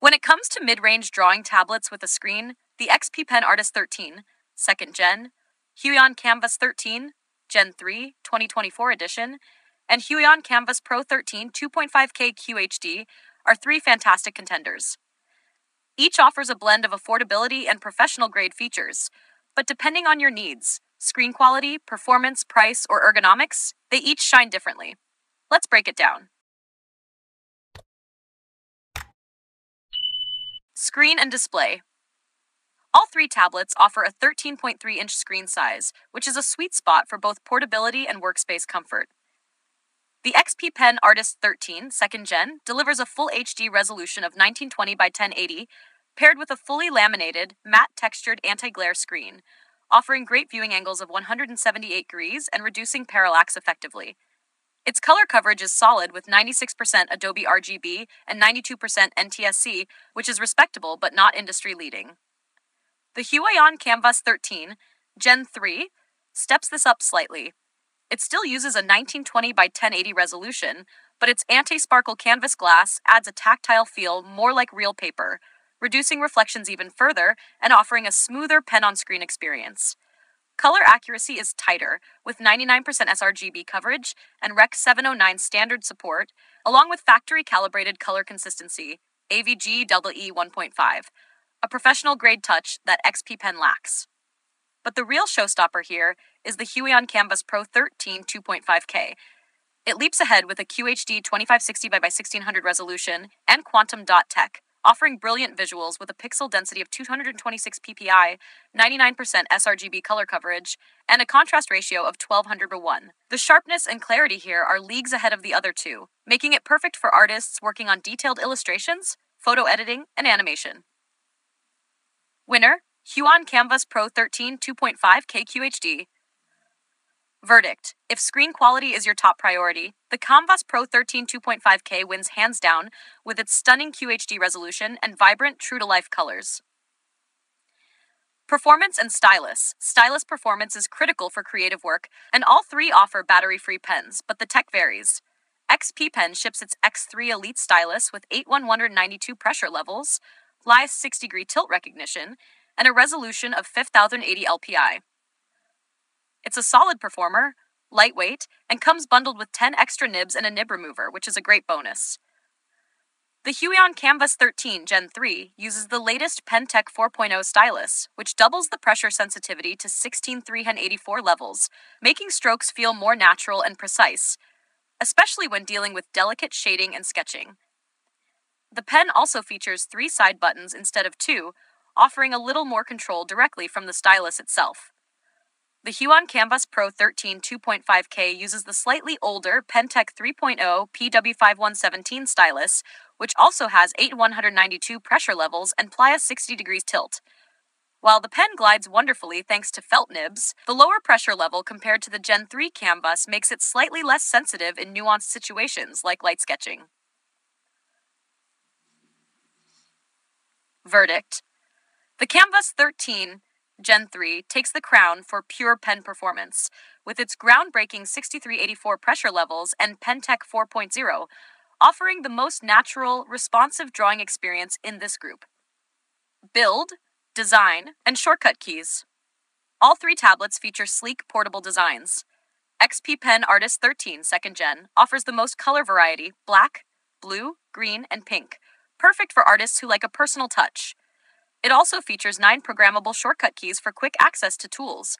When it comes to mid-range drawing tablets with a screen, the XP-Pen Artist 13 2nd Gen, Huion Kamvas 13 Gen 3 2024 Edition, and Huion Kamvas Pro 13 2.5K QHD are three fantastic contenders. Each offers a blend of affordability and professional-grade features, but depending on your needs, screen quality, performance, price, or ergonomics, they each shine differently. Let's break it down. Screen and display. All three tablets offer a 13.3-inch screen size, which is a sweet spot for both portability and workspace comfort. The XP-Pen Artist 13 2nd Gen delivers a full HD resolution of 1920 by 1080, paired with a fully laminated, matte-textured anti-glare screen, offering great viewing angles of 178 degrees and reducing parallax effectively. Its color coverage is solid with 96% Adobe RGB and 92% NTSC, which is respectable but not industry-leading. The Huion Kamvas 13 Gen 3 steps this up slightly. It still uses a 1920 by 1080 resolution, but its anti-sparkle canvas glass adds a tactile feel more like real paper, reducing reflections even further and offering a smoother pen-on-screen experience. Color accuracy is tighter, with 99% sRGB coverage and Rec. 709 standard support, along with factory-calibrated color consistency, AVG ΔE 1.5, a professional-grade touch that XP-Pen lacks. But the real showstopper here is the Huion Kamvas Pro 13 2.5K. It leaps ahead with a QHD 2560x1600 resolution and Quantum Dot Tech, offering brilliant visuals with a pixel density of 226 ppi, 99% sRGB color coverage, and a contrast ratio of 1200:1. The sharpness and clarity here are leagues ahead of the other two, making it perfect for artists working on detailed illustrations, photo editing, and animation. Winner: Huion Kamvas Pro 13 2.5K QHD. Verdict: if screen quality is your top priority, the Kamvas Pro 13 2.5K wins hands down with its stunning QHD resolution and vibrant, true-to-life colors. Performance and stylus. Stylus performance is critical for creative work, and all three offer battery-free pens, but the tech varies. XP-Pen ships its X3 Elite stylus with 8192 pressure levels, LPI 6-degree tilt recognition, and a resolution of 5080 LPI. It's a solid performer, lightweight, and comes bundled with 10 extra nibs and a nib remover, which is a great bonus. The Huion Kamvas 13 Gen 3 uses the latest PenTech 4.0 stylus, which doubles the pressure sensitivity to 16384 levels, making strokes feel more natural and precise, especially when dealing with delicate shading and sketching. The pen also features 3 side buttons instead of 2, offering a little more control directly from the stylus itself. The Huion Kamvas Pro 13 2.5K uses the slightly older PenTech 3.0 PW5117 stylus, which also has 8192 pressure levels and LPI 60-degree tilt. While the pen glides wonderfully thanks to felt nibs, the lower pressure level compared to the Gen 3 Kamvas makes it slightly less sensitive in nuanced situations like light sketching. Verdict: the Kamvas 13 Gen 3 takes the crown for pure pen performance, with its groundbreaking 6384 pressure levels and PenTech 4.0, offering the most natural, responsive drawing experience in this group. Build, design, and shortcut keys. All three tablets feature sleek, portable designs. XP-Pen Artist 13 2nd Gen offers the most color variety: black, blue, green, and pink, perfect for artists who like a personal touch. It also features 9 programmable shortcut keys for quick access to tools,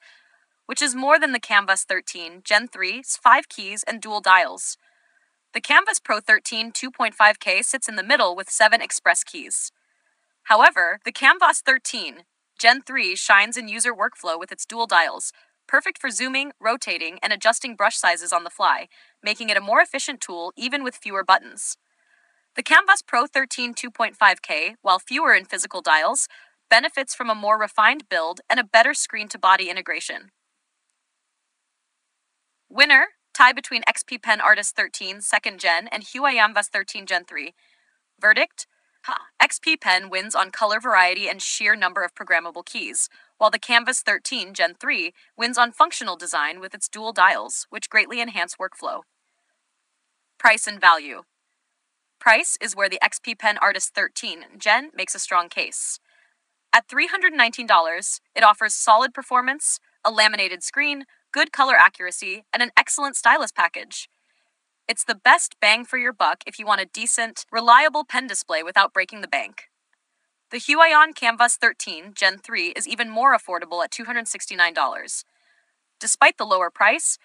which is more than the Kamvas 13 Gen 3's 5 keys and dual dials. The Kamvas Pro 13 2.5K sits in the middle with 7 express keys. However, the Kamvas 13 Gen 3 shines in user workflow with its dual dials, perfect for zooming, rotating, and adjusting brush sizes on the fly, making it a more efficient tool even with fewer buttons. The Kamvas Pro 13 2.5K, while fewer in physical dials, benefits from a more refined build and a better screen-to-body integration. Winner: tie between XP-Pen Artist 13 2nd Gen and Huion Kamvas 13 Gen 3. Verdict: XP-Pen wins on color variety and sheer number of programmable keys, while the Kamvas 13 Gen 3 wins on functional design with its dual dials, which greatly enhance workflow. Price and value. Price is where the XP-Pen Artist 13 Gen makes a strong case. At $319, it offers solid performance, a laminated screen, good color accuracy, and an excellent stylus package. It's the best bang for your buck if you want a decent, reliable pen display without breaking the bank. The Huion Kamvas 13 Gen 3 is even more affordable at $269. Despite the lower price,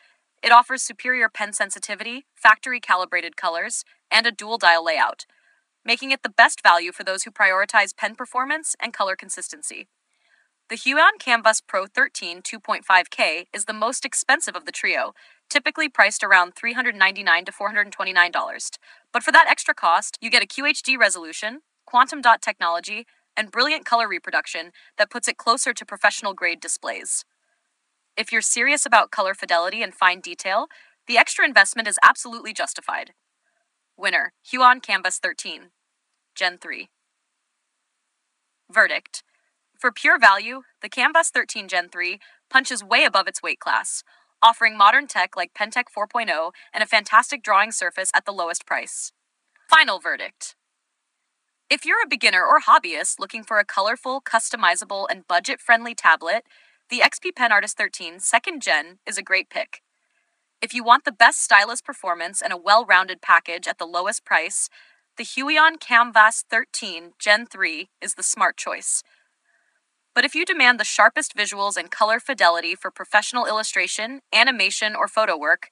it offers superior pen sensitivity, factory-calibrated colors, and a dual-dial layout, making it the best value for those who prioritize pen performance and color consistency. The Huion Kamvas Pro 13 2.5K is the most expensive of the trio, typically priced around $399 to $429. But for that extra cost, you get a QHD resolution, Quantum Dot technology, and brilliant color reproduction that puts it closer to professional-grade displays. If you're serious about color fidelity and fine detail, the extra investment is absolutely justified. Winner, Huion Kamvas 13, Gen 3. Verdict. For pure value, the Kamvas 13 Gen 3 punches way above its weight class, offering modern tech like PenTech 4.0 and a fantastic drawing surface at the lowest price. Final verdict. If you're a beginner or hobbyist looking for a colorful, customizable, and budget-friendly tablet, the XP-Pen Artist 13 2nd Gen is a great pick. If you want the best stylus performance and a well-rounded package at the lowest price, the Huion Kamvas 13 Gen 3 is the smart choice. But if you demand the sharpest visuals and color fidelity for professional illustration, animation, or photo work,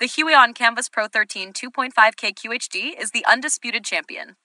the Huion Kamvas Pro 13 2.5K QHD is the undisputed champion.